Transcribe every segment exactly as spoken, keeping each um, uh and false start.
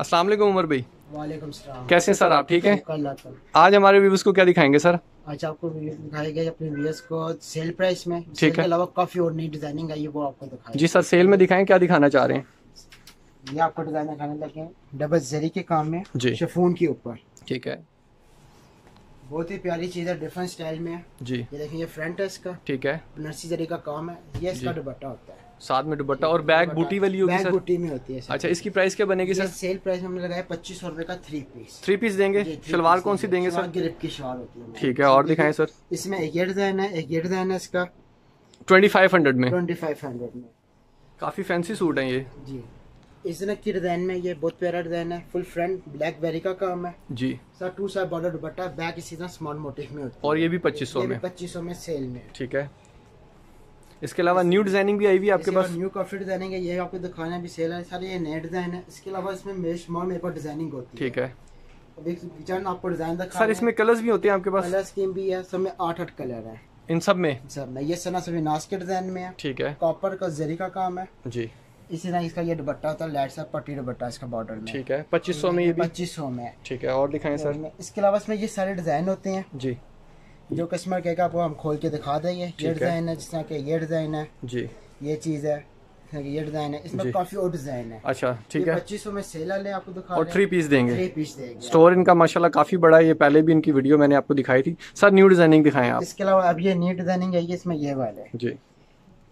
अस्सलाम वालेकुम उमर भाई। वालेकुम सलाम। कैसे हैं सर आप? ठीक हैं। आज हमारे व्यूअर्स को क्या दिखाएंगे सर? आज आपको दिखाएंगे अपने व्यूअर्स को सेल प्राइस में, ठीक है, अलावा काफी और नई डिजाइनिंग आई है वो आपको दिखाएंगे। जी सर, सेल में दिखाएं, क्या दिखाना चाह रहे हैं? ये आपको डिजाइन दिखाने लगे हैं डबल जरी के काम में, शिफॉन के ऊपर, ठीक है। बहुत ही प्यारी चीज है, डिफरेंट स्टाइल में जी। ये देखिए, ये फ्रंट है इसका, ठीक है, बनारसी जरी का काम है। ये इसका दुपट्टा होता है, साथ में दुपट्टा, और बैग बूटी वाली होगी सर? बैग बूटी में होती है। अच्छा, इसकी प्राइस क्या बनेगी सर? सेल प्राइस हमने लगाया पच्चीस सौ रुपए का थ्री पीस। थ्री पीस देंगे। शलवार कौन सी देंगे सर? ग्रिप की शलवार होती है, ठीक है। और दिखाएं सर। इसमें एक ये डिजाइन है, एक ये डिजाइन है इसका पच्चीस सौ में। पच्चीस सौ में काफी फैंसी सूट है ये जी। इस तरह की डिजाइन में ये बहुत प्यारा डिजाइन है, फुल फ्रंट ब्लैकबेरी का काम है जी। Sir two side border dupatta, bag इसी तरह स्मॉल मोटिव में होती है, और ये भी पच्चीस सौ में पच्चीस सौ में सेल में, ठीक है। इसके अलावा न्यू डिजाइनिंग भी आई हुई है आपके पास? न्यू काफी डिजाइनिंग है, ये आपको दिखाना भी सेल है सारे, ये नए डिजाइन है। इसके अलावा इसमें मेशमॉल मेरे पास डिजाइनिंग होती है, ठीक है। अब एक डिजाइन आपको डिजाइन दिखा सर। इसमें कलर्स भी होते हैं आपके पास? कलर स्कीम भी है, सब में आठ आठ कलर है इन सब में सर में। ये सना सभी नाश के डिजाइन में है, ठीक है। कॉपर का जरी का काम है जी। इसी तरह इसका ये दुपट्टा होता है, लाइट सा पट्टी दुपट्टा इसका बॉर्डर में, ठीक है। पच्चीस सौ में ये पच्चीस सौ में, ठीक है। और दिखाएं सर। इसके अलावा इसमें ये सारे डिजाइन होते हैं जी, जो कस्टमर कहेगा आपको हम खोल के दिखा देंगे। ये डिजाइन है, जिसमें कि ये डिजाइन है जी, ये चीज है, ये डिजाइन है, इसमें काफी और डिजाइन है। अच्छा, ठीक है। पच्चीस सौ में सेल है आपको दिखा, और थ्री पीस देंगे, थ्री पीस देंगे। स्टोर इनका माशाल्लाह काफी बड़ा है, ये पहले भी इनकी वीडियो मैंने आपको दिखाई थी। सर न्यू डिजाइनिंग दिखाएं आप। इसके अलावा अब ये न्यू डिजाइनिंग है, इसमें ये वाले जी,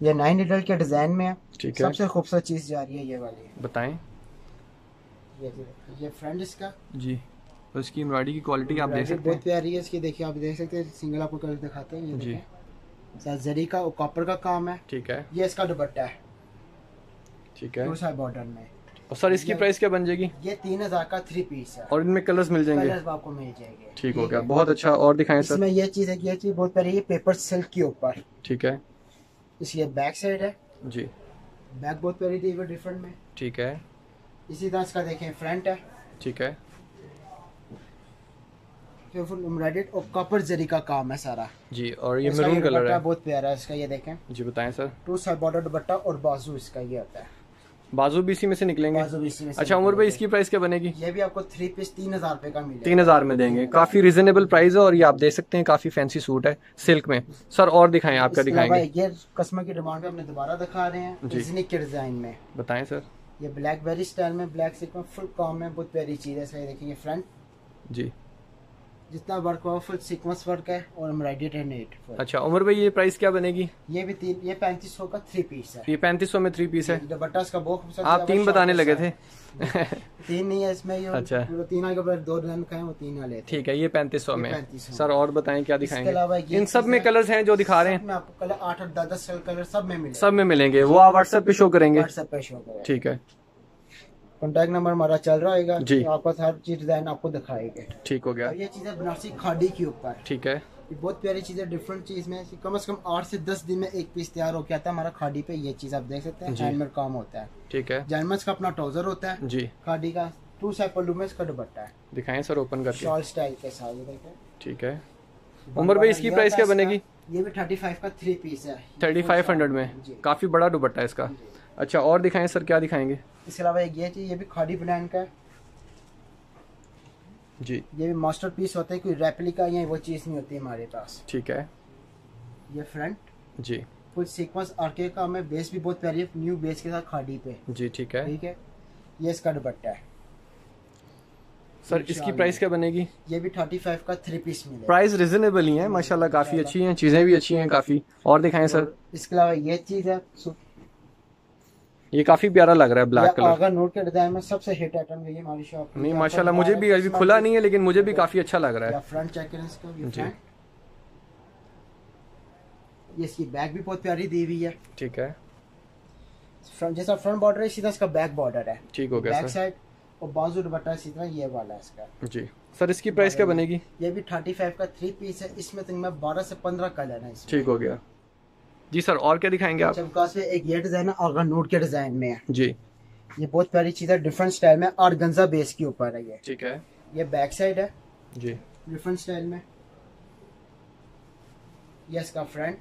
ये नाइन नीडल के डिजाइन में है, ठीक है। सबसे खूबसूरत चीज जा रही है ये वाली, बताए। ये फ्रंट इसका जी, तो इसकी एम्ब्रॉयडरी की क्वालिटी आप देख सकते हैं, बहुत प्यारी है इसकी। देखिए आप देख सकते हैं, सिंगल आपको कलर दिखाते हैं, ये देखें सर, जरी का और कॉपर का काम है, ठीक है। ये इसका दुपट्टा है, ठीक है, दूसरा बॉर्डर में। और सर इसकी प्राइस क्या बन जाएगी? ये तीन हजार का थ्री पीस है, और इनमें कलर्स मिल जाएंगे, कलर्स आपको मिल जाएंगे, ठीक हो गया, बहुत अच्छा। और दिखाएं सर। इसमें ये चीज है, ये चीज बहुत प्यारी है, पेपर सिल्क के ऊपर, ठीक है। इसकी बैक साइड है जी, बैक बहुत प्यारी थी डिफरेंट में, ठीक है। इसी तरह इसका देखें फ्रंट है, ठीक है, एम्ब्रॉयडर्ड और कॉपर जरी का काम है सारा जी। और ये मैरून कलर है, बहुत प्यारा है इसका, ये देखें जी। बताएं sir. Two side border dupatta और बाजू इसका ये होता है, बाजू भी इसी में से निकलेंगे। अच्छा उमर भाई, इसकी प्राइस क्या बनेगी? ये भी आपको थ्री पीस तीन हजार रुपए का मिलेगा, तीन हजार में देंगे, काफी रिजनेबल प्राइस है। और ये आप देख सकते हैं काफी फैंसी सूट है सिल्क में। सर और दिखाएं, आपका दिखाएंगे। ये कस्टमर की डिमांड पे हमने दोबारा दिखा रहे हैं डिजाइन में, बताएं सर। ये ब्लैकबेरी स्टाइल में, ब्लैक सिल्क में, फुल काम है, बहुत प्यारी चीज है। देखिए फ्रंट जी, जितना वर्क हुआ फुल सीक्वेंस वर्क है और एम्ब्रॉयडरी है नेट। अच्छा उमर भाई, ये प्राइस क्या बनेगी? ये भी तीन, ये पैंतीस सौ का थ्री पीस है, ये पैंतीस सौ में थ्री पीस है। दुपट्टा इसका बहुत खूबसूरत, आप तीन बताने लगे थे, तीन नहीं है इसमें। अच्छा, तीन आगे दो डिजाइन दिखाए, वो तीन वाले, ठीक है। ये पैंतीस सौ में। सर और बताएं क्या दिखाएंगे? इन सब में कलर्स हैं जो दिखा रहे हैं आपको, कलर आठ आठ दस दस कलर सब में सब में मिलेंगे। वो आप व्हाट्सएप पे शो करेंगे? व्हाट्सएप पे शो करेंगे, ठीक है। कॉन्टैक्ट नंबर हमारा चल रहा है जी, आपको हर चीज डिजाइन आपको दिखाएंगे, ठीक हो गया। ये चीजें बनारसी खाड़ी के ऊपर, ठीक है, बहुत प्यारी चीजें, डिफरेंट चीज में। कम से कम आठ से दस दिन में एक पीस तैयार होके आता है हमारा खाड़ी पे। ये चीज आप देख सकते हैं, हैंडमेड काम होता है, ठीक है। जानमस का अपना ट्राउजर होता है जी, खाड़ी का टू साइड पल्लू में इसका दुपट्टा है। दिखाएं सर ओपन करके, शॉल स्टाइल के साथ, ठीक है। उमर भाई, इसकी प्राइस क्या बनेगी? ये भी थर्टी फाइव का थ्री पीस है, थर्टी फाइव हंड्रेड में, काफी बड़ा दुपट्टा है इसका। अच्छा और दिखाएं सर, क्या दिखाएंगे? इसके अलावा एक ये चीज, ये भी खाड़ी ब्रांड का है जी। ये भी मास्टर पीस होता है, कोई रेप्लिका या वो चीज नहीं होती हमारे पास, ठीक है। ये फ्रंट जी, फुल सीक्वेंस आर्के का में, बेस भी बहुत प्यारी है, न्यू बेस के साथ खाड़ी पे जी, ठीक है, ठीक है। ये इसका दुपट्टा है सर। इसकी प्राइस क्या बनेगी? ये भी पैंतीस का थ्री पीस मिलेगा। प्राइस रिजनेबल ही है माशाल्लाह, काफी अच्छी है, चीजें भी अच्छी हैं काफी। और दिखाएं सर। इसके अलावा ये चीज है, ये काफी प्यारा लग रहा है, ब्लैक कलर नोट के डिजाइन में सबसे हिट आइटम है हमारी शॉप में। नहीं माशाल्लाह, मुझे भी अभी खुला नहीं है, लेकिन मुझे भी काफी अच्छा लग रहा है। फ्रंट चेक करें इसका, ये फ्रंट, ये इसकी बैक भी बहुत प्यारी दी हुई है, ठीक है। फ्रंट जैसा फ्रंट बॉर्डर है, सीधा इसका बैक बॉर्डर है, ठीक हो गया। बैक साइड और बाजू दुपट्टा इसी तरह ये वाला है इसका जी। सर इसकी प्राइस क्या बनेगी? ये भी पैंतीस का थ्री पीस है, इसमें तकरीबन बारह से पंद्रह कलर है, ठीक हो गया जी। सर और क्या दिखाएंगे आप? एक ये डिजाइन है आगा नूट के डिजाइन में है जी। ये बहुत प्यारी चीज है, डिफरेंट स्टाइल में ऑर्गेन्जा बेस के ऊपर है ये। ठीक है, ये बैक साइड है जी, डिफरेंट स्टाइल में। ये इसका फ्रंट,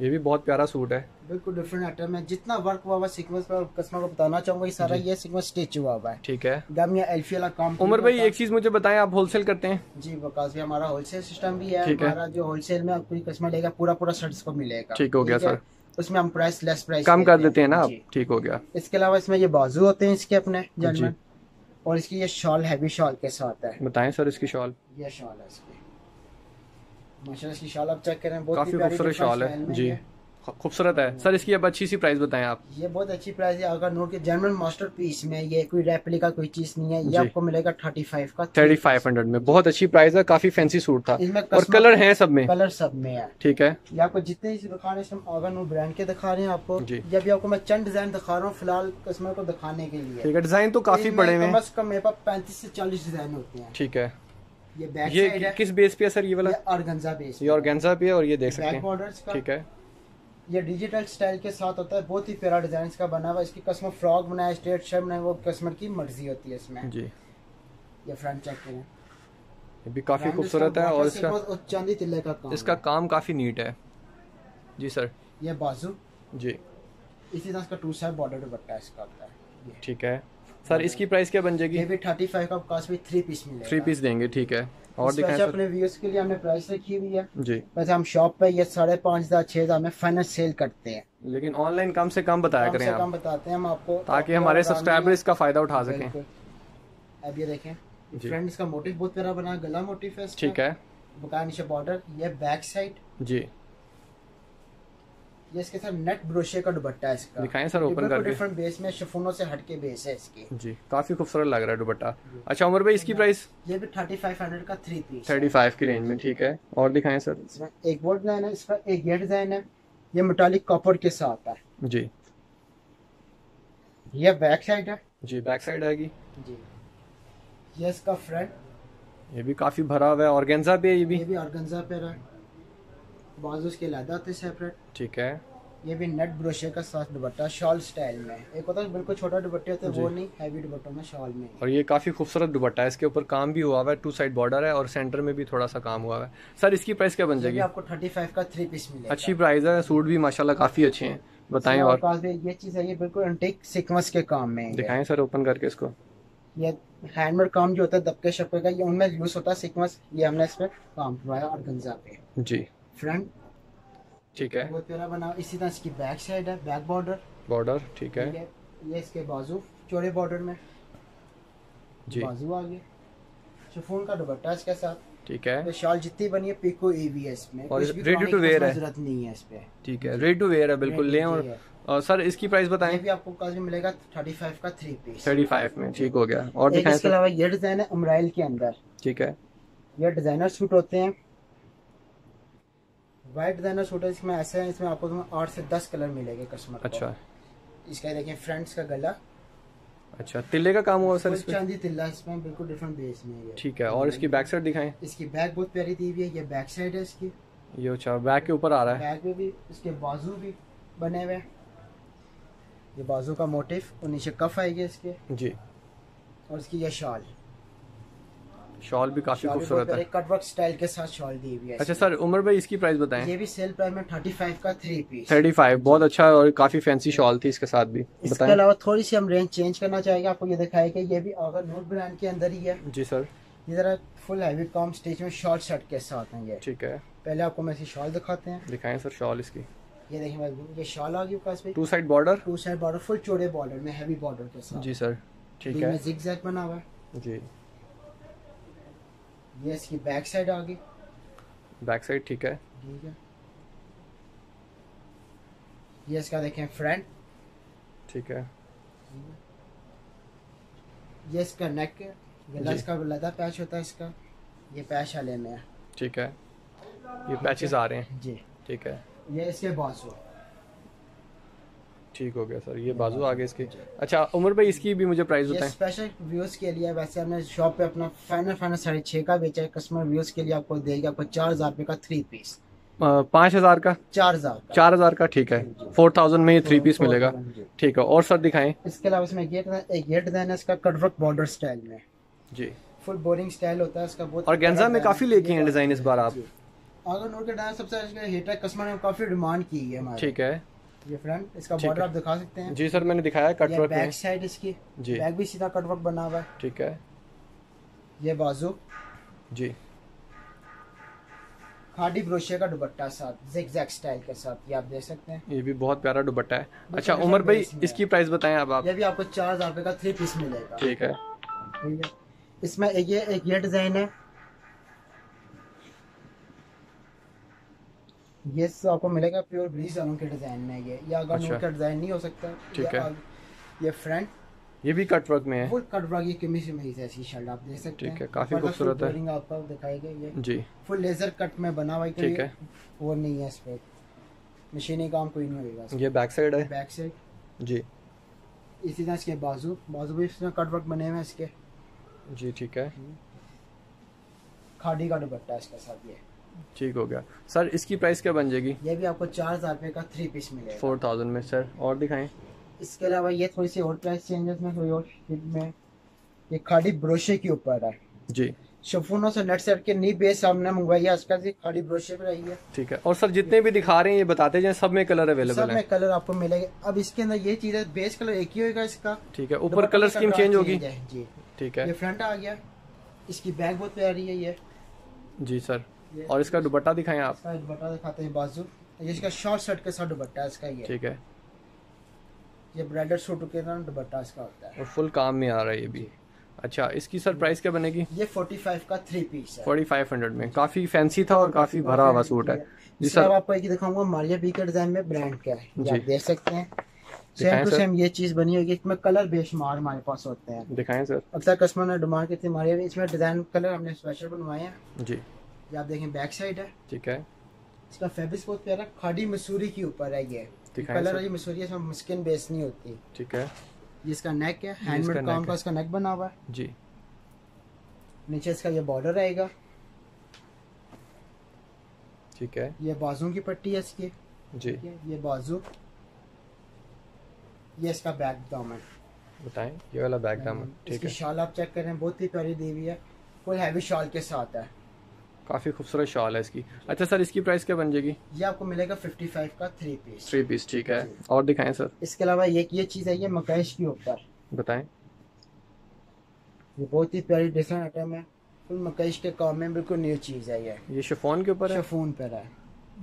ये भी बहुत प्यारा सूट है, बिल्कुल डिफरेंट आइटम है। जितना वर्क हुआ हुआ सीक्वेंस पर कस्टमर को बताना चाहूंगा, ये सारा ये सीक्वेंस स्टिच हुआ हुआ है। ठीक है, गम या एल्फी वाला काम। उमर भाई एक चीज मुझे बताएं, आप होलसेल करते हैं? जी बकास भाई, हमारा होलसेल सिस्टम भी है। हमारा जो होलसेल में कोई कस्टमर लेगा पूरा पूरा शर्ट्स को मिलेगा। ठीक हो गया सर, उसमें हम प्राइस लेस प्राइस कम कर देते हैं ना। ठीक हो गया। इसके अलावा इसमें ये बाजू होते हैं इसके अपने जर्मन, और इसकी ये शॉल हैवी शॉल के साथ है। बताएं सर इसकी शॉल। ये शॉल है इसकी, माशाल्लाह इसकी शॉल आप चेक करें, बहुत काफी खूबसूरत शॉल है जी, खूबसूरत है सर। इसकी अब अच्छी सी प्राइस बताएं आप। ये बहुत अच्छी प्राइस है, अगर नोट के जर्मन मास्टर पीस में, ये कोई रेप्लिका कोई चीज नहीं है, ये आपको मिलेगा थर्टी फाइव का, थर्टी फाइव हंड्रेड में। बहुत अच्छी प्राइस है, काफी फैंसी सूट था, और कलर है सब में, कलर सब में है। ठीक है, ये आपको जितने दिखा रहे हैं आगा नूर ब्रांड के दिखा रहे हैं आपको। ये भी आपको मैं चंद डिजाइन दिखा रहा हूँ फिलहाल कस्टमर को दिखाने के लिए। ठीक है, डिजाइन तो काफी बड़े हैं, बस कम मेरे पास पैंतीस से चालीस डिजाइन होते हैं। ठीक है, ये बैक ये साइड है। किस बेस पे है सर ये वाला? ऑर्गेन्जा बेस, ये ऑर्गेन्जा पे है, और ये देख सकते हैं। ठीक है, ये डिजिटल स्टाइल के साथ होता है, बहुत ही प्यारा डिजाइन का बना हुआ। इसकी कस्टमर फ्रॉक बनाया, स्ट्रेट शर्ट बनाया, वो कस्टमर की मर्जी होती है इसमें जी। ये फ्रंट चेक करें, ये भी काफी खूबसूरत है, और इसका चांदी तिल्ले का काम, इसका काम काफी नीट है जी सर। ये बाजू जी, इसी तरह इसका टू साइड बॉर्डर दुपट्टा इसका होता है। ठीक है सर, इसकी प्राइस क्या बन जाएगी? ये भी पैंतीस का कॉस्ट में थ्री पीस मिलेगा। थ्री पीस देंगे। ठीक है, और दिखाएं सर। अपने व्यूअर्स के लिए हमने प्राइस रखी हुई है जी। वैसे हम शॉप पे ये साढ़े पाँच हजार छह हजार में फाइनल सेल करते हैं, लेकिन ऑनलाइन कम से कम बताया करें आप, कम बताते हैं हम आपको, ताकि हमारे सब्सक्राइबर इसका फायदा उठा सकें। अब ये देखें फ्रेंड, इसका मोटिव बहुत प्यारा बना, गला मोटिव है। ठीक है, बुकान नीचे बॉर्डर, ये बैक साइड जी, ये इसके साथ नेट ब्रोशे का दुपट्टा है इसका। दिखाएं सर ओपन करके, डिफरेंट बेस में, शिफॉनों से हटके बेस है इसकी जी, काफी खूबसूरत लग रहा है दुपट्टा। अच्छा उमर भाई इसकी प्राइस? ये भी पैंतीस सौ का थ्री पीस, पैंतीस की रेंज में। ठीक है, और दिखाएं सर। इसमें एक बोर्ड डिजाइन है, इसका एक ये डिजाइन है, ये मेटालिक कॉपर के साथ है जी। ये बैक साइड है जी, बैक साइड आएगी जी। ये इसका फ्रंट, ये भी काफी भरा हुआ है, ऑर्गेन्जा पे है ये भी, ये भी ऑर्गेन्जा पे है। बाजू के लहदा होते सेपरेट। ठीक है, ये भी नेट ब्रोशे का साथ दुपट्टा, शॉल स्टाइल में। एक होता है बिल्कुल छोटा दुपट्टे होते हैं, वो नहीं, हैवी दुपट्टों में शॉल में। और ये काफी खूबसूरत दुपट्टा है, इसके ऊपर काम भी हुआ हुआ है, टू साइड बॉर्डर है, और सेंटर में भी थोड़ा सा काम हुआ है। सर इसकी प्राइस क्या बन जाएगी? आपको थर्टी फाइव का थ्री पीस मिलेगा। अच्छी प्राइस है, सूट भी माशाल्लाह काफी अच्छे हैं। बताएं और ये चीज है, ये बिल्कुल एंटीक सीक्वेंस के काम में। दिखाएं सर ओपन करके इसको। ये हैंडमेड काम जो होता है दबके शपके का, ये उनमें यूज होता है सीक्वेंस, ये हमने इस पर काम करवाया ऑर्गेन्जा पे जी। फ्रंट ठीक है, बहुत प्यारा बना। इसी तरह इसकी बैक साइड है, बैक बॉर्डर बॉर्डर ठीक है। ये इसके बाजू चौड़े बॉर्डर में जी, बाजू आगे शिफॉन का दुपट्टा इसके साथ। ठीक है, तो शॉल जितनी बनी है पिको एवी है इसमें, और रेडी टू वेयर है, जरूरत नहीं है इस पे। ठीक है, रेडी टू वेयर है बिल्कुल, लें। और सर इसकी प्राइस बताएं। ये भी आपको काज में मिलेगा पैंतीस का थ्री पीस, पैंतीस में। ठीक हो गया, और दिखाएं सर। इसके अलावा ये डिजाइन है अमराइल के अंदर। ठीक है, ये डिजाइनर सूट होते हैं, वाइट डिजाइनर सूट है। इसमें ऐसे है, इसमें आपको आठ से दस कलर मिलेंगे कस्टमर को। अच्छा, इसका देखिए फ्रंट्स का गला, अच्छा तिल्ले का काम हुआ सर इसमें, चांदी तिल्ला इसमें, बिल्कुल डिफरेंट बेस में है। ठीक है, और इसकी बैक साइड दिखाएं। इसकी बैक बहुत प्यारी दी हुई है, ये बैक साइड है इसकी। ये अच्छा बैक के ऊपर आ रहा है, बैक में भी इसके बाजू भी बने हुए हैं, ये बाजू का मोटिव, और नीचे कफ आएगी इसके जी। और इसकी यह शॉल, शॉल भी काफी खूबसूरत है, कटवर्क स्टाइल के साथ शॉल दी हुई है। अच्छा सर उमर भाई इसकी प्राइस बताएं। ये भी सेल प्राइस में पैंतीस का थ्री पीस, पैंतीस बहुत अच्छा, और काफी फैंसी शॉल थी इसके साथ भी। इसके अलावा थोड़ी सी हम रेंज चेंज करना चाहेंगे, आपको ये दिखाएगा। ये भी आगा नूर ब्रांड के अंदर ही है जी सर। ये जरा फुल हैवी कॉम स्टिच में शॉल शर्ट के साथ है ये। ठीक है, पहले आपको मैं इसकी शॉल दिखाते हैं। दिखाएं सर शॉल इसकी। ये देखिए ये शॉल आ गई पास में, two side border, two side border full चौड़े बॉर्डर में, हैवी बॉर्डर के साथ जी सर। ठीक है, जिगजैग बना हुआ है जी। ये इसकी बैक साइड आ गई, बैक साइड ठीक है। ठीक है, ये इसका देखें फ्रंट। ठीक है, ये इसका नेक, गला इसका लदा पैच होता है इसका, ये पैच आले में है। ठीक है, ये पैचेस आ रहे हैं जी। ठीक है, ये इसके बाजू। ठीक हो गया सर, ये बाजू आगे इसके। अच्छा उमर भाई इसकी भी मुझे प्राइस बताएं। स्पेशल व्यूज के लिए वैसे हमने शॉप पे अपना फाइनल फाइनल साढ़े छः का बेचा है, कस्टमर व्यूज के लिए आपको देगा आपको चार हजार रुपये का थ्री पीस। पाँच हज़ार का, चार हज़ार चार हज़ार का, ठीक है। फोर थाउजेंड में ये थ्री पीस मिलेगा, ठीक है। और सर दिखाएं। इसके अलावा इसमें गेट एक गेट डिजाइन है इसका, कटवर्क बॉर्डर स्टाइल में जी, फुल बोरिंग स्टाइल होता है इसका। बहुत ऑर्गेन्जा में काफ़ी लेके हैं डिज़ाइन इस बार आप। आगर नूर के डांस सबसे अच्छा हिट है, कस्टमर ने काफ़ी डिमांड की है हमारे, ठीक है। ये फ्रंट इसका बॉर्डर आप दिखा सकते हैं जी सर, मैंने दिखाया कटवर्क। बैक साइड इसकी जी, बैक भी सीधा कटवर्क बना हुआ है, ठीक है। ये बाजू जी, खादी ब्रोशे का दुपट्टा साथ zigzag स्टाइल के साथ, ये आप देख सकते हैं। ये भी बहुत प्यारा दुपट्टा है। अच्छा उमर भाई, इसकी प्राइस बताएं अब आप। ये भी आपको चार हजार रुपए का थ्री पीस मिलेगा, ठीक है। इसमें ये एक ये डिजाइन है, ये आपको मिलेगा प्योर ब्रीज वालों के डिजाइन में। ये या अगर अच्छा। का डिजाइन नहीं हो सकता, ठीक है। ये फ्रंट ये भी कट वर्क में है, फुल कट वर्क। ये कमीज में है ऐसी शर्ट आप देख सकते हैं, ठीक है। काफी खूबसूरत है, आपको दिखाएगा ये जी, फुल लेजर कट में बना हुआ है, ठीक है। वो नहीं है इस पे मशीनी काम कोई नहीं होगा। ये बैक साइड है, बैक साइड जी। इसी तरह इसके बाजू बाजू भी इसमें कट वर्क बने हुए हैं इसके जी, ठीक है। खादी का दुपट्टा इसके साथ, ये ठीक हो गया। सर इसकी प्राइस क्या बन जाएगी? ये भी आपको चार हजार रुपए का थ्री पीस मिलेगा, फोर थाउजेंड में। सर और दिखाएं। इसके अलावा ये थोड़ी सी और प्राइस चेंजेस में, थोड़ी और में, ये खादी ब्रोशे के ऊपर है जी। शफूनों से नेट सेट के नी बेस हमने मंगवाई है, आजकल से खादी ब्रोशे पे रही है, ठीक है। और सर जितने भी दिखा रहे हैं ये बताते जाएं, सब में कलर अवेलेबल है, सब में कलर आपको मिलेगा। अब इसके अंदर ये चीज है, बेस कलर एक ही होगा इसका, ठीक है। ऊपर कलर स्कीम चेंज होगी जी, ठीक है। ये फ्रंट आ गया, इसकी बैक बहुत प्यारी है ये जी सर। और इसका दुपट्टा दिखाएं आप। इसका दुपट्टा दिखाते हैं बाजू, ये इसका शॉर्ट शर्ट के साथ दुपट्टा इसका ये, ठीक है। ये ब्राइडल सूट के साथ दुपट्टा इसका होता है और फुल काम में आ रहा है ये भी। अच्छा इसकी सर प्राइस क्या बनेगी? ये पैंतालीस का थ्री पीस है, पैंतालीस सौ में। काफी फैंसी था और काफी भरा हुआ सूट है जी सर। आपको एक दिखाऊंगा मारिया बी के डिजाइन में, ब्रांड क्या है आप देख सकते हैं। सेम टू सेम ये चीज बनी होगी, इसमें कलर बेशुमार हमारे पास होते हैं। दिखाएं सर। अक्सर कस्टमर ने डिमांड की थी मारिया बी, इसमें डिजाइन कलर हमने स्पेशल बनवाए हैं जी। आप देखें बैक साइड है, ठीक है। इसका फैब्रिक बहुत प्यारा, खादी मसूरी के ऊपर है ये, कलर है मसूरी, इसमें मस्किन बेस नहीं होती, ठीक है। ये इसका नेक है, हैंडमेड काम का इसका नेक बना हुआ है जी। नीचे इसका ये बॉर्डर रहेगा, ठीक है। ये बाजू की पट्टी है इसकी जी, ये बाजू। ये इसका बैक दामन बताएं, ये वाला बैक दामन, ठीक है। शाल आप चेक करें, बहुत ही प्यारी देवी है, फुल हैवी शाल के साथ है, काफी खूबसूरत शॉल है इसकी। अच्छा सर इसकी प्राइस क्या बन जाएगी? ये आपको मिलेगा पचपन का थ्री पीस, थ्री पीस ठीक है। और दिखाएं सर। इसके अलावा ये ये चीज है, ये मकैश के ऊपर बताएं। ये बहुत ही प्यारी डिजाइन आइटम है, फुल मकैश के काम में, बिल्कुल न्यू चीज है ये। ये शिफॉन के ऊपर है, शिफॉन पर है,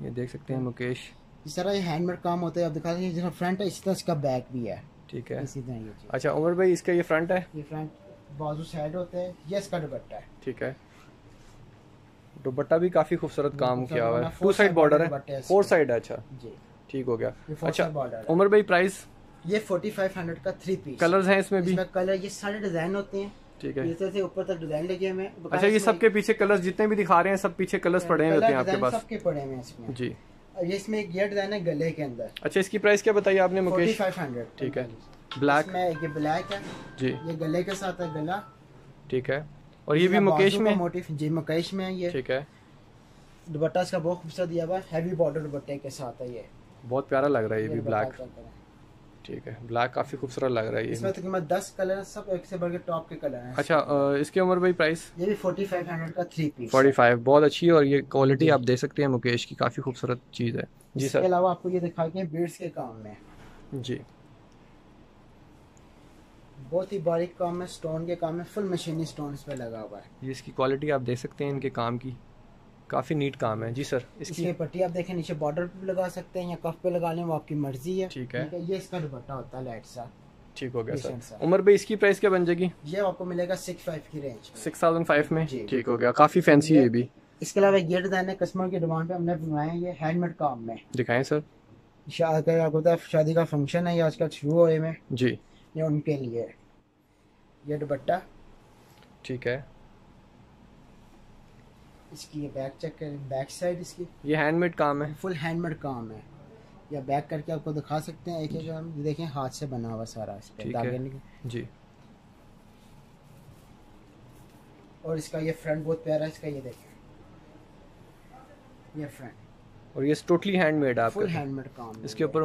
ये देख सकते हैं मकैश। इस तरह ये हैंडमेड काम होता है, आप दिखा दीजिए। जैसा फ्रंट है इसी तरह इसका बैक भी है, ठीक है। इसी तरह ये। अच्छा उमर भाई इसका ये फ्रंट है, ये फ्रंट बाजू साइड होता है, ये इसका दुपट्टा है, ठीक है। दुपट्टा भी काफी खूबसूरत काम किया हुआ है, टू साइड बॉर्डर है, फोर साइड है, अच्छा जी, ठीक हो गया। अच्छा उमर भाई प्राइस? ये पैंतालीस सौ का थ्री पीस। कलर्स हैं इसमें भी? इसमें कलर ये सारे डिजाइन होते हैं, ठीक है। जैसे से ऊपर तक डिजाइन लगे हैं। अच्छा ये सबके पीछे कलर्स जितने भी दिखा रहे हैं सब पीछे कलर्स पड़े हैं होते हैं आपके पास? सबके पड़े हैं इसमें जी। ये इसमें एक गेट डिजाइन है गले के अंदर। अच्छा इसकी प्राइस क्या बताई आपने मुकेश? पैंतालीस सौ, ठीक है। ब्लैक में ये ब्लैक है जी, ये गले के साथ है गला, ठीक है। और ये भी मुकेश में मोटिफ जी, मुकेश में है ये, ठीक है। दुपट्टा इसका बहुत खूबसूरत दिया हुआ है, हैवी बॉर्डर दुपट्टे के साथ है, ये बहुत प्यारा लग रहा है। ये, ये भी ब्लैक, ठीक है। ब्लैक काफी खूबसूरत लग रहा है। इसमें तकरीबन दस कलर, सब एक से बढ़कर टॉप के कलर हैं। अच्छा इसके उमर भाई प्राइस? ये भी पैंतालीस सौ का थ्री पीस, पैंतालीस बहुत अच्छी है। और ये क्वालिटी आप देख सकते हैं मुकेश की, काफी खूबसूरत चीज है जी सर। इसके अलावा आपको ये दिखा के बीड्स के काम में जी, बहुत ही बारीक काम है, स्टोन के काम में, फुल मशीनी स्टोन पे लगा हुआ है। ये इसकी क्वालिटी आप देख सकते हैं, इनके काम की काफी नीट काम है जी सर। इसकी इसके पट्टी आप देखें, नीचे बॉर्डर पे लगा सकते हैं या कफ पे लगा लें, वो आपकी मर्जी है, ठीक है। ये इसका दुपट्टा होता है लाइट सा, ठीक हो गया सर। उमर भाई इसकी प्राइस क्या बन जाएगी? ये आपको मिलेगा सिक्स फाइव की रेंज, सिक्स थाउजेंड फाइव में, ठीक हो गया। काफी फैंसी है ये भी। इसके अलावा ये डिजाइन है कस्टमर की डिमांड पे हमने बनवाए हैं, ये हैंडमेड काम में। दिखाएं सर। शादी का फंक्शन है आजकल शुरू हो रहे में जी, ये उनके लिए ये दुपट्टा, ठीक है। इसकी ये बैक चेक करें, बैक साइड इसकी ये हैंडमेड काम है, फुल हैंडमेड काम है। या बैक करके आपको दिखा सकते हैं एक एक, हम देखें हाथ से बना हुआ सारा इस पे, ठीक है जी। और इसका ये फ्रंट बहुत प्यारा है इसका, ये देखें ये फ्रंट। और ये टोटली हैंडमेड आप हैंडमेड काम, इसके ऊपर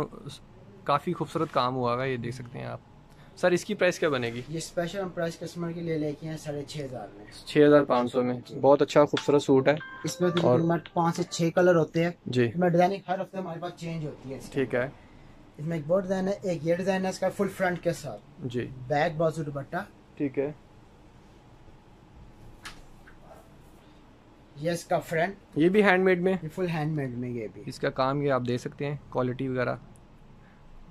काफ़ी खूबसूरत काम हुआ है, ये देख सकते हैं आप। सर इसकी प्राइस क्या बनेगी? ये स्पेशल हम प्राइस कस्टमर के लिए लेके हैं साढ़े छः हज़ार में, छः हज़ार पाँच सौ में। बहुत अच्छा खूबसूरत सूट है, इसमें पाँच से छः कलर होते हैं जी, इसमें डिजाइनिंग हर हफ्ते हमारे पास चेंज होती है। ठीक है, इसमें एक बोर्ड डिजाइन है, एक ये डिजाइन है इसका फुल फ्रंट के साथ जी, बैक बाजू दुपट्टा। ठीक है, ये इसका फ्रंट, ये भी हैंडमेड में, ये फुल हैंडमेड में, ये भी इसका काम, ये आप देख सकते हैं क्वालिटी वगैरह।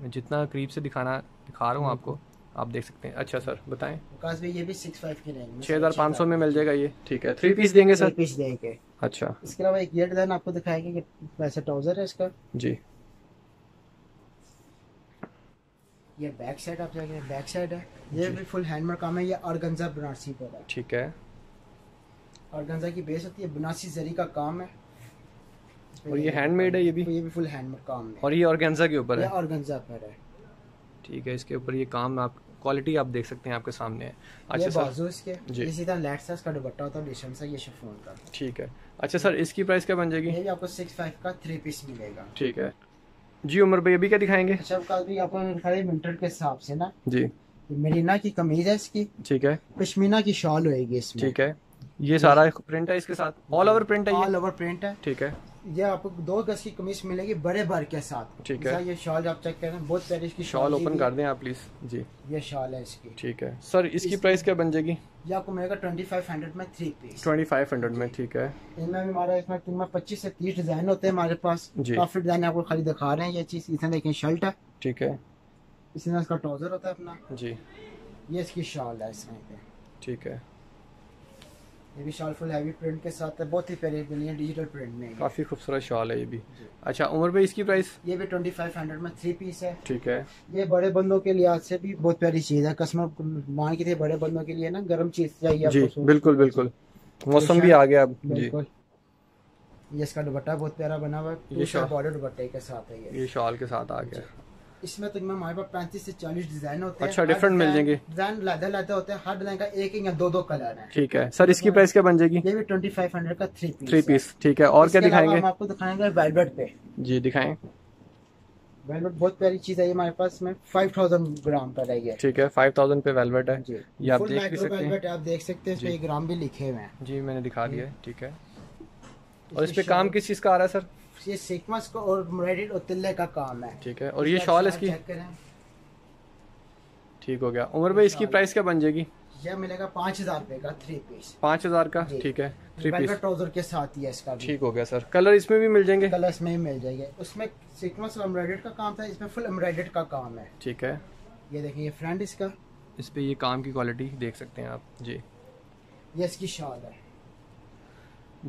मैं जितना करीब से दिखाना दिखा रहा हूँ आपको, आप देख सकते हैं। अच्छा सर बताएं। विकास भाई ये भी सिक्स फाइव की रेंज में छह हज़ार पाँच सौ में मिल जाएगा ये। ठीक है, थ्री पीस देंगे सर? पीस देंगे। अच्छा, इसके अलावा एक ये डिजाइन आपको दिखाएंगे कि वैसा ट्राउजर है इसका जी, ये बैक साइड आप जाएंगे, बैक साइड है, ये भी फुल हैंडमेड काम है, ये ऑर्गेंजा बनारसी पर है। ठीक है, ऑर्गेंजा की बेस होती है, बनारसी जरी का काम है, और ये हैंडमेड है, ये भी ये भी फुल हैंडमेड काम है, और ये ऑर्गेंजा के ऊपर है, ऑर्गेंजा पर है। ठीक है, इसके ऊपर ये काम, आप क्वालिटी आप देख सकते हैं आपके सामने है। अच्छा सर, बाजू इसके जी इसी तरह लेट्स का दुपट्टा होता है डिसेंट सा, ये शिफॉन का। ठीक है, अच्छा सर इसकी प्राइस क्या बन जाएगी? ये भी आपको सिक्स फाइव का थ्री पीस मिलेगा। ठीक है जी, उमर भाई अभी क्या दिखाएंगे? अच्छा काल भी आपको दिखाएंगे विंटर के हिसाब से ना जी, मेरीना की कमीज है इसकी। ठीक है, पश्मीना की शॉल होगी इसमें। ठीक है, ये सारा प्रिंट है इसके साथ, ऑल ओवर प्रिंट है, ऑल ओवर प्रिंट है। ठीक है, ये आपको दो गज की कमीज मिलेगी बड़े भर के साथ। ठीक है, ये शॉल आप चेक करें, बहुत प्यारी इसकी शॉल, ओपन कर दें आप प्लीज जी, ये शॉल है इसकी। ठीक है सर, इसकी इस... प्राइस क्या बन जाएगी? ये आपको मिलेगा ट्वेंटी फाइव हंड्रेड में three piece, twenty five hundred में। ठीक है, इनमें हमारा इसमें पच्चीस से तीस डिजाइन होते हैं हमारे पास, काफी डिजाइन आपको खाली दिखा रहे हैं। ये चीज इसमें देखिए शर्ट है। ठीक है, इसमें इसका ट्राउजर होता है अपना जी, ये इसकी शॉल है इसमें। ठीक है, ये भी शॉल फुल हैवी प्रिंट के साथ है, बहुत ही प्यारी बनी है डिजिटल प्रिंट में, काफी खूबसूरत शॉल है ये भी। अच्छा उमर भाई इसकी प्राइस? ये भी ट्वेंटी फाइव हंड्रेड में थ्री पीस है। ठीक है, ये बड़े बंदों के लिहाज से भी बहुत प्यारी चीज है, कस्टमर मान के थे बड़े बंदों के लिए ना गर्म चीज चाहिए आपको। बिल्कुल बिल्कुल, मौसम भी आ गया अब। बिल्कुल, ये इसका दुपट्टा बहुत प्यारा बना हुआ है, बॉर्डर दुपट्टे के साथ है, ये शॉल के साथ आ गया। इसमें तो हमारे पास पैंतीस से चालीस डिजाइन होते हैं। अच्छा, डिफरेंट मिल जाएंगे डिजाइन, लदा-लदा होते हैं, हर डिजाइन का एक या दो दो कलर है। ठीक है सर, इसकी प्राइस क्या बन जाएगी? ये भी ट्वेंटी फाइव हंड्रेड का थ्री पीस, थ्री पीस। ठीक है, और क्या दिखाएंगे? हम आपको दिखाएंगे वेलवेट पे जी, दिखाएं वेलवेट, बहुत प्यारी चीज है हमारे पास में, फाइव थाउजेंड ग्राम पर है ये। ठीक है, फाइव थाउजेंड पे वेलवेट है जी, आप देख भी सकते हैं, आप देख सकते हैं इसमें ग्राम भी लिखे हुए हैं जी, मैंने दिखा दिया है। ठीक है, और इस पे काम किस चीज का आ रहा है सर? ये सीक्वेंस का और एम्ब्रॉयडरी और तिल्ले का काम है। ठीक है, और ये शॉल इसकी, ठीक हो गया। उमर भाई इसकी प्राइस क्या बन जाएगी? ये मिलेगा पाँच हजार रुपए का थ्री पीस, पाँच हजार का। ठीक है, थ्री पीस ट्राउजर के साथ ही है इसका। ठीक हो गया सर, कलर इसमें भी मिल जाएंगे? कलर इसमें भी मिल जाएंगे, उसमें सीक्वेंस और एम्ब्रॉयडरी का काम था, इसमें फुल एम्ब्रॉयडरी का काम है। ठीक है, ये देखिए फ्रेंड इसका, इस पे ये काम की क्वालिटी देख सकते हैं आप जी, ये इसकी शॉल है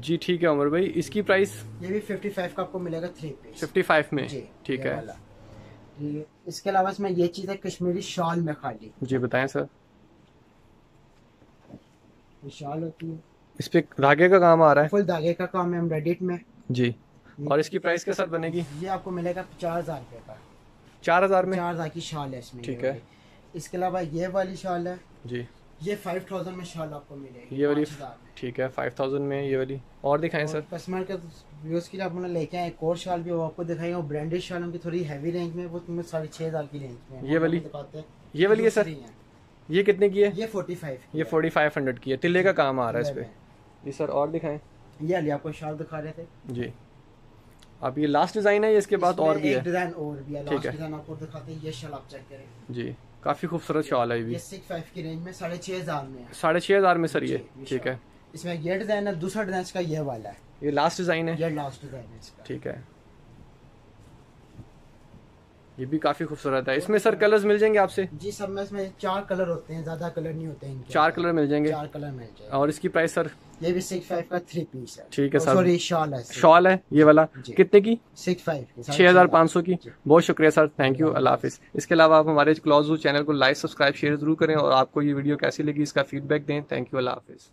जी। ठीक है उमर भाई, इसकी प्राइस? ये भी पचपन का आपको मिलेगा थ्री पीस, पचपन में जी। ठीक है, इसके अलावा इसमें ये चीज है कश्मीरी शॉल में खाली जी, बताएं सर। ये शॉल होती है, इस पे धागे का काम आ रहा है, फुल धागे का काम है एम्ब्रॉयडरी में जी, और इसकी प्राइस क्या सर बनेगी? ये आपको मिलेगा चार हजार रुपए का, चार हजार में चार हजार की शॉल है इसमें। ठीक है, इसके अलावा ये वाली शॉल है जी, ये फाइव थाउजेंड में शॉल आपको मिलेगी, ये वाली। ठीक है, फाइव थाउजेंड में ये वाली, और दिखाएं सर कस्टमर के व्यूज के लिए। आपने लेके आए एक और शॉल भी, वो आपको दिखाएंगे, वो ब्रांडेड शॉल होंगी थोड़ी हैवी रेंज में, वो तुम्हें साढ़े छः हज़ार की रेंज में। ये वाली ये वाली है सर, ये कितने की है? ये फोर्टी फाइव ये फोर्टी फाइव हंड्रेड की है, तिल्ले का काम आ रहा है इस पर जी सर। और दिखाएं, ये वाली आपको शॉल दिखा रहे थे जी। अब ये लास्ट डिजाइन है, ये इसके बाद और भी है डिजाइन, और भी है। ठीक है, आपको दिखाते हैं, ये शॉल आप चेक करें जी, काफी खूबसूरत शॉल है ये, सिक्स फाइव की रेंज में साढ़े छह हजार में, साढ़े छह हजार में सर ये। ठीक है, इसमें ये डिजाइन है, दूसरा डिजाइन इसका ये वाला है, ये लास्ट डिजाइन है, ये लास्ट डिजाइन है इसका। ठीक है, ये भी काफी खूबसूरत है। इसमें सर कलर्स मिल जाएंगे आपसे जी? सब में इसमें चार कलर होते हैं, ज्यादा कलर नहीं होते हैं, चार कलर मिल जाएंगे, चार कलर मिल जाएंगे। और इसकी प्राइस सर? ये भी सिक्स फाइव का थ्री पीस है। ठीक है सर, सॉरी शॉल है, शॉल है ये वाला, कितने की? सिक्स फाइव छह हजार पाँच सौ की। बहुत शुक्रिया सर, थैंक यू, अल्लाह हाफिज़। इसके अलावा आप हमारे क्लॉथ ज़ू चैनल को लाइक, सब्सक्राइब, शेयर जरूर करें, और आपको ये वीडियो कैसी लगी इसका फीडबैक दें। थैंक यू, अल्लाह हाफिज़।